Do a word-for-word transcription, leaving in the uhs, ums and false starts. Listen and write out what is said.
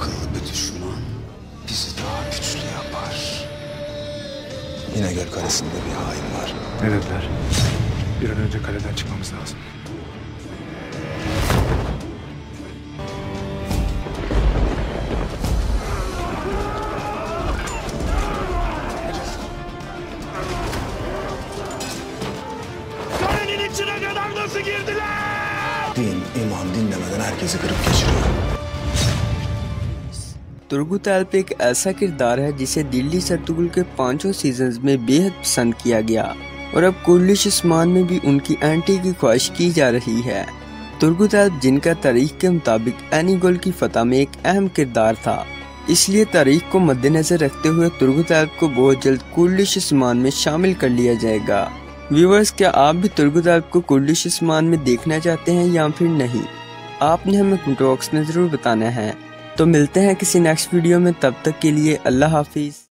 akıllı bir düşman bizi daha güçlü yapar. Yine Gölkaresi'nde bir hain var. Ne dediler? Bir an önce kaleden çıkmamız lazım. Kalenin içine kadar nasıl girdiler? Din, iman dinlemeden herkesi kırıp geçiriyor. Turgut एक ऐसा किरदार है जिसे दिल्ली सरतुगुल के पांचों seasons में बेहद पसंद किया गया और अब कुरुलुश उस्मान में भी उनकी एंट्री की ख्वाहिश की जा रही है। तुर्गुत जिनका तारीख के मुताबिक एनिगोल की फतह में एक अहम किरदार था, इसलिए तारीख को मद्देनजर रखते हुए तुर्गुत को बहुत जल्द कुरुलुश उस्मान में शामिल कर लिया जाएगा। व्यूवर्स, क्या आप भी तुर्गुत को कुरुलुश उस्मान में देखना चाहते हैं या फिर नहीं? आपने हमें कमेंट बॉक्स में जरूर बताना है। तो मिलते हैं किसी नेक्स्ट वीडियो में, तब तक के लिए अल्लाह हाफिज।